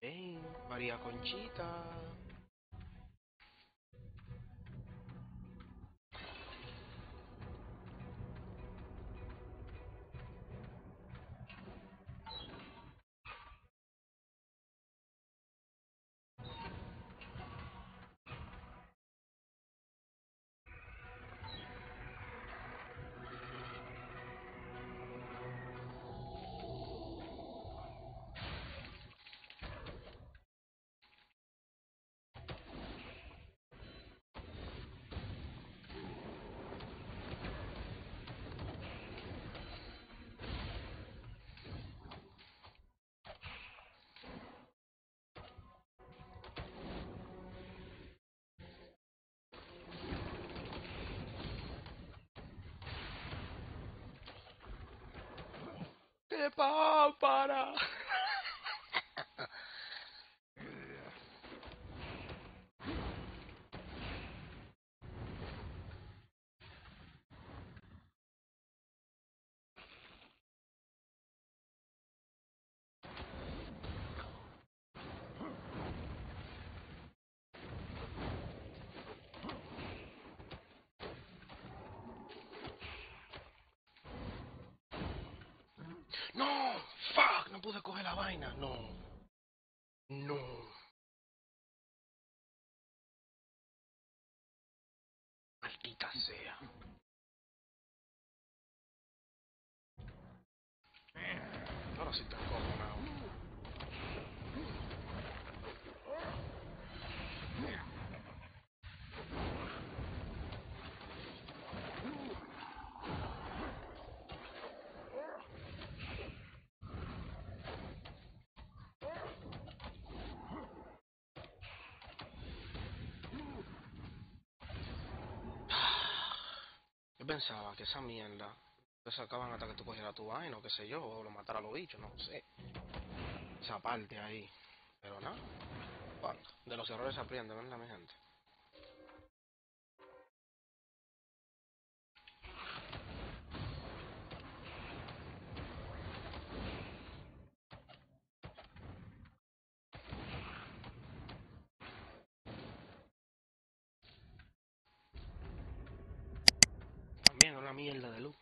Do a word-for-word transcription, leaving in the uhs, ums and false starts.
Ven, María Conchita. Para No, fuck, no pude coger la vaina, no, no. Maldita sea. Man, ahora sí te cojo, no. Pensaba que esa mierda te sacaban hasta que tú cogieras tu vaina o qué sé yo, o lo matara a los bichos, no sé. Esa parte ahí. Pero nada. Bueno, de los errores aprende, ¿verdad, mi gente? Mierda de luz.